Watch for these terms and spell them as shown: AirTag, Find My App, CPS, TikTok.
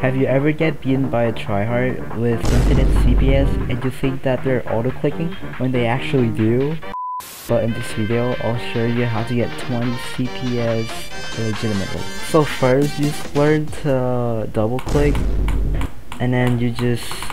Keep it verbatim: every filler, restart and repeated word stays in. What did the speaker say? Have you ever get beaten by a tryhard with infinite C P S and you think that they're auto-clicking when they actually do? But in this video, I'll show you how to get twenty C P S legitimately. So first, you just learn to double click and then you just